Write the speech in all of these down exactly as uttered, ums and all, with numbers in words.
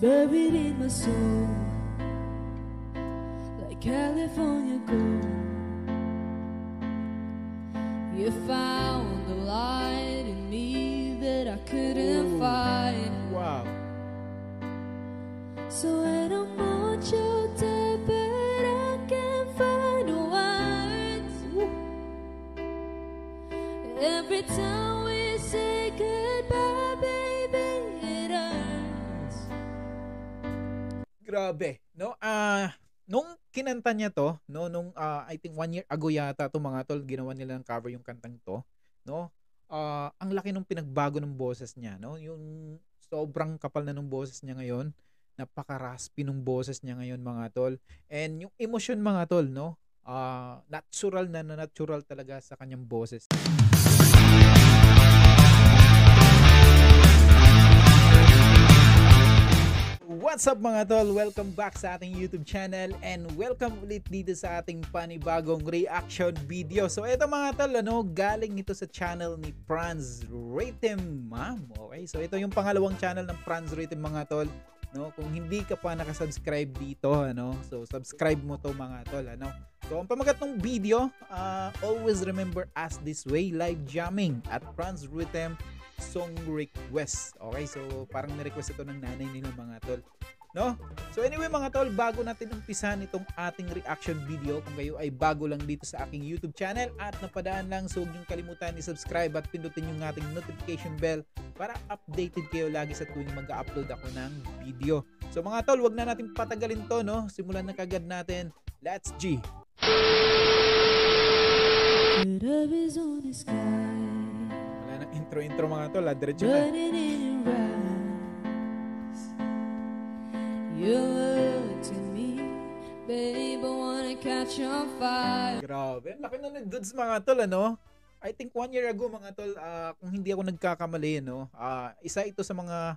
buried in my soul, like California gold. You found the light in me that I couldn't Ooh. find. Wow. So when I'm not your type, but I can't find the words. Ooh. Every time we say goodbye, baby, it hurts. Grabe, no? Ah, uh, nung kinanta niya to, no, nung uh, I think one year ago yata to mga tol, ginawa nila ng cover yung kantang to, no? Uh, ang laki nung pinagbago ng boses niya, no? Yung sobrang kapal na nung boses niya ngayon. Napaka-raspy nung boses niya ngayon mga tol. And yung emotion mga tol, no? Uh, natural na natural talaga sa kanyang boses. What's up mga tol? Welcome back sa ating YouTube channel and welcome ulit dito sa ating panibagong reaction video. So ito mga tol, ano, galing ito sa channel ni Franz Rhythm. Okay, so ito yung pangalawang channel ng Franz Rhythm mga tol. No, kung hindi ka pa nakasubscribe dito, ano, so subscribe mo to mga tol, ano. So ang pamagat ng video, uh, Always Remember Us This Way, live jamming at Franz Rhythm song request. Okay, so parang ni-request ito ng nanay nila mga tol, no? So anyway mga tol, bago natin umpisan itong ating reaction video, kung kayo ay bago lang dito sa aking YouTube channel at napadaan lang, so huwag niyong kalimutan i-subscribe at pindutin yung ating notification bell para updated kayo lagi sa tuwing mag-upload ako ng video. So mga tol, wag na natin patagalin to, no? Simulan na kagad natin. Let's G! Wala nang intro-intro mga tol, adiretso na. Grabe, laki na ng dudes mga tol, ano? I think one year ago mga tol, uh, kung hindi ako nagkakamali, no? Uh, isa ito sa mga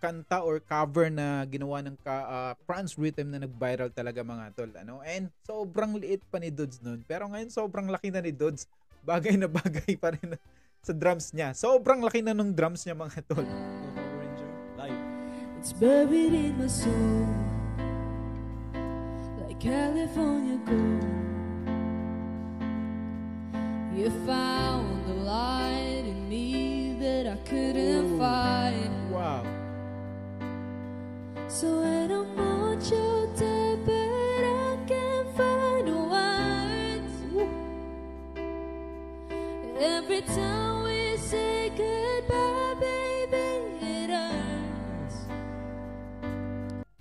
kanta or cover na ginawa ng ka, uh, Franz Rhythm na nag-viral talaga mga tol, ano? And sobrang liit pa ni Dudes noon, pero ngayon sobrang laki na ni Dudes. Bagay na bagay pa rin sa drums niya. Sobrang laki na nung drums niya mga tol. It's buried in my soul, like California gold. You found the light in me that I couldn't Ooh. find. Wow. So when I'm not your type, but I can't find the words. Ooh. Every time we say goodbye, baby, it hurts.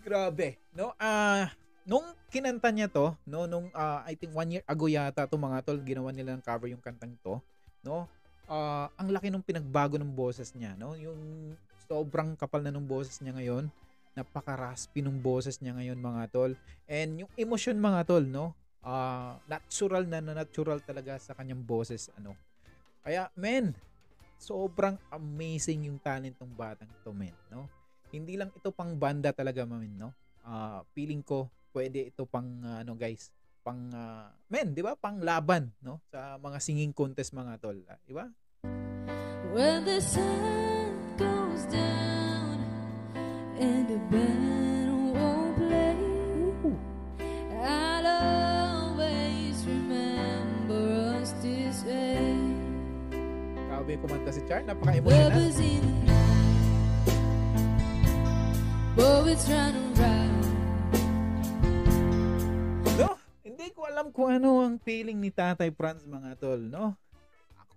Grabe, no? Ah... Uh... Nung kinanta niya to, no, nung uh, I think one year ago yata to mga tol, ginawa nila ng cover yung kantang to, no? Uh, ang laki nung pinagbago ng boses niya, no? Yung sobrang kapal na nung boses niya ngayon, napaka-raspy nung boses niya ngayon mga tol. And yung emotion mga tol, no? Uh, natural na natural talaga sa kanyang boses, ano. Kaya men, sobrang amazing yung talent ng batang to, men, no? Hindi lang ito pang banda talaga, men, no? Uh, feeling ko pwede ito pang uh, ano guys, pang uh, men, 'di ba? Pang laban, no? Sa mga singing contest mga tol, uh, 'di ba? When the sun goes down and the band won't play, I'll always remember us this way. Grabe kumanta si Char, napaka-emotional. Boys run around. Hindi ko alam kung ano ang feeling ni Tatay Franz mga tol, no?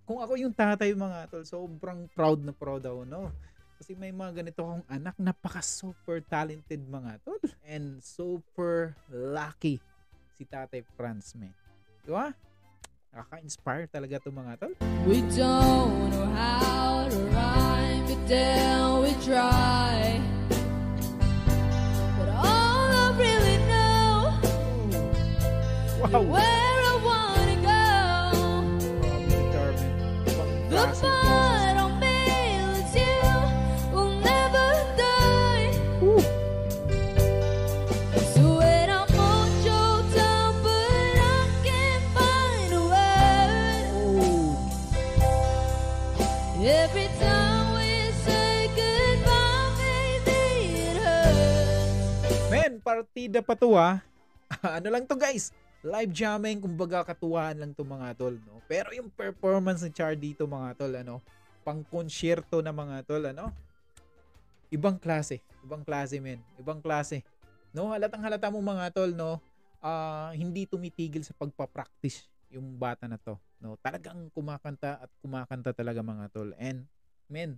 Kung ako yung tatay mga tol, sobrang proud na proud ako, no? Kasi may mga ganito akong anak, napaka super talented mga tol. And super lucky si Tatay Franz, man. Di ba? Nakaka-inspire talaga to mga tol. We don't know how to rhyme, but then we try. Wow. Where I wanna go, the part of me that's you will never die. Ooh. So when I'm on your time, but I can't find a word. Ooh. Every time we say goodbye, baby, partida patuwa. Ano lang to guys, live jamming, kumbaga katuwaan lang to mga tol, no? Pero yung performance ni Char dito mga tol, ano, pang konsyerto na mga tol, ano, ibang klase, ibang klase men, ibang klase, no? Halatang halata mo mga tol, no, uh, hindi tumitigil sa pagpa-practice yung bata na to, no? Talagang kumakanta at kumakanta talaga mga tol, and men,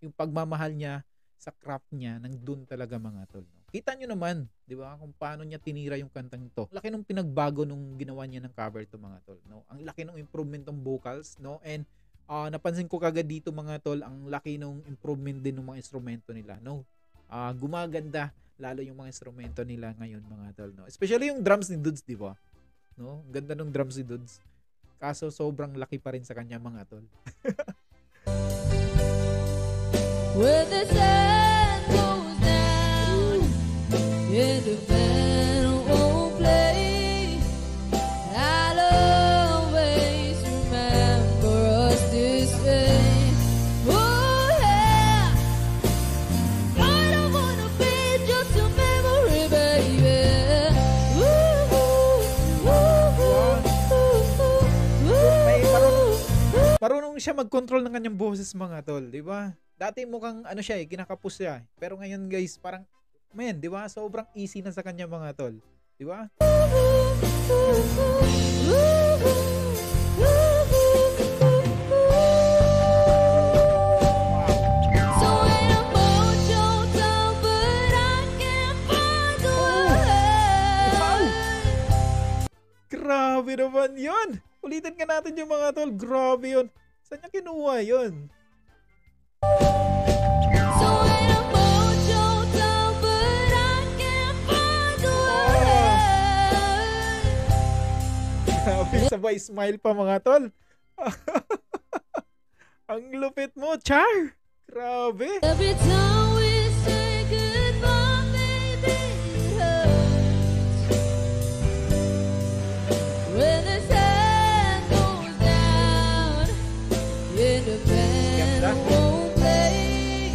yung pagmamahal niya sa craft niya, nandun talaga mga tol, no? Kita nyo naman, di ba, kung paano niya tinira yung kantang to. Laki nung pinagbago nung ginawa niya ng cover to mga tol, no? Ang laki nung improvement ng vocals, no? And uh, napansin ko kagad dito mga tol, ang laki nung improvement din ng mga instrumento nila, no? Uh, gumaganda lalo yung mga instrumento nila ngayon mga tol, no? Especially yung drums ni Dudes, di ba? No? Ganda nung drums ni Dudes. Kaso sobrang laki pa rin sa kanya mga tol. With the sun goes down in the battle won't play, I'll always remember us this way. Oh yeah, I don't wanna be just a memory, baby. Ooh, ooh, ooh, ooh, ooh. Marunong siya mag-control ng kanyang boses mga tol, di ba? Dati mukhang ano siya eh, kinakapos siya eh. Pero ngayon guys, parang, men, di ba? Sobrang easy na sa kanya mga tol. Di ba? Grabe naman yun! Ulitin ka natin yung mga tol. Grabe yun. Saan niya kinuha yun? Sabay smile pa mga tol. Ang lupit mo, Char. Grabe. Every time we say goodbye, baby, it hurts. When the sun goes down in the band won't play,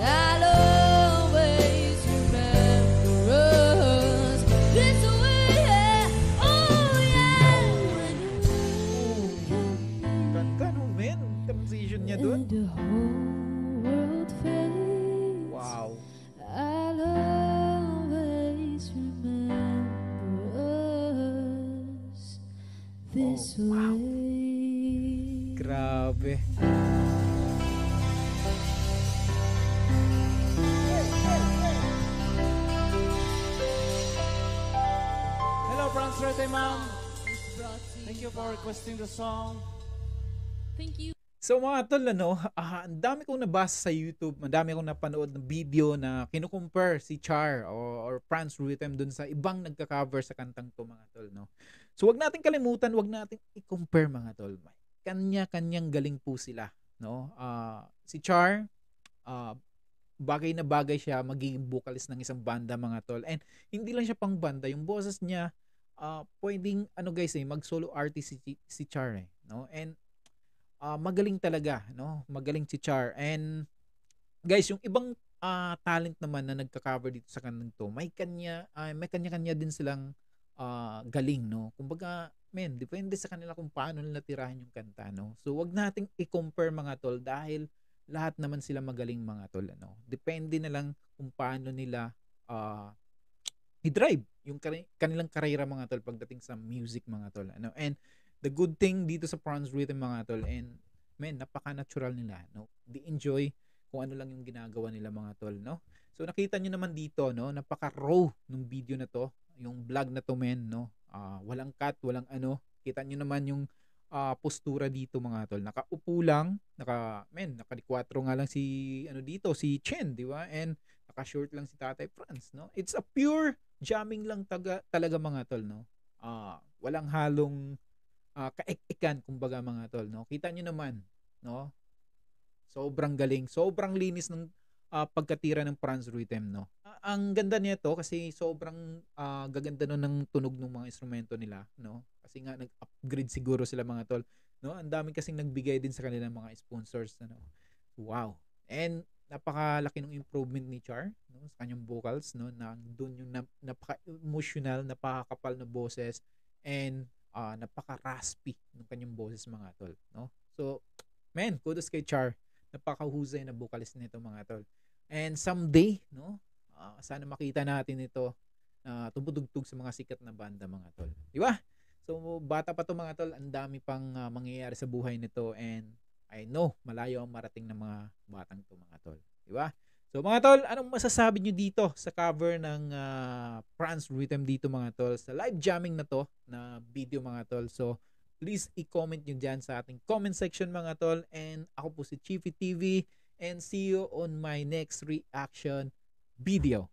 I'll always remember us this way. Niya doon. Wow. I'll always remember us this way. Wow. Grabe. Hello, Franz Rhythm. Thank you for requesting the song. Thank you. So mga tol, ano, uh, ang dami kong nabasa sa YouTube, ang dami kong napanood ng video na kinukumpare si Char o, or Franz Rhythm dun sa ibang nagka-cover sa kantang to mga tol, no? So wag natin kalimutan, wag natin i-compare mga tol. Kanya-kanyang galing po sila, no? Uh, si Char, uh, bagay na bagay siya magiging vocalist ng isang banda mga tol. And hindi lang siya pang banda, yung boses niya, uh, pwedeng ano guys eh, mag-solo artist si, si Char eh, no? And Uh, magaling talaga, no? Magaling si Char. And guys, yung ibang uh, talent naman na nagka-cover dito sa kanila to, may kanya uh, may kanya-kanya din silang uh, galing, no? Kumbaga, men, depende sa kanila kung paano nila tirahin yung kanta, no? So wag nating i-compare mga tol dahil lahat naman sila magaling mga tol, ano? Depende na lang kung paano nila uh, i-drive yung kanilang karera mga tol pagdating sa music mga tol, ano? And the good thing dito sa Franz Rhythm mga tol, and men, napaka-natural nila, no? They enjoy kung ano lang yung ginagawa nila mga tol, no? So nakita nyo naman dito, no? Napaka-raw nung video na to, yung vlog na to men, no? Uh, walang cut, walang ano. Kita nyo naman yung uh, postura dito mga tol. Nakaupo lang, naka men, nakalikwatro nga lang si ano dito, si Chen, di ba? And naka-short lang si Tatay Franz, no? It's a pure jamming lang taga, talaga mga tol, no? Uh, walang halong Uh, kaek-ekan kumbaga mga tol, no? Kita nyo naman, no? Sobrang galing, sobrang linis ng uh, pagkatira ng Franz Rhythm, no? Uh, ang ganda niya to kasi sobrang uh, gaganda no ng tunog ng mga instrumento nila, no? Kasi nga nag-upgrade siguro sila mga tol, no? Ang dami kasing nagbigay din sa kanila mga sponsors, ano? Wow. And napakalaki ng improvement ni Char, no, sa kanyang vocals, no, na doon yung nap napaka-emotional, napakakapal na boses, and uh, napaka-raspy ng kanyang boses, mga tol, no. So, man, kudos kay Char. Napakahusay na vocalist nito, mga tol. And someday, no, uh, sana makita natin ito na uh, tumutugtog sa mga sikat na banda, mga tol. Di ba? So, bata pa to, mga tol. Ang dami pang uh, mangyayari sa buhay nito, and I know, malayo ang marating ng mga batang to, mga tol. Di ba? So, mga tol, anong masasabi nyo dito sa cover ng uh, Franz Rhythm dito, mga tol? Sa live jamming na to, na video, mga tol. So, please i-comment nyo dyan sa ating comment section, mga tol. And ako po si Chiefy T V, and see you on my next reaction video.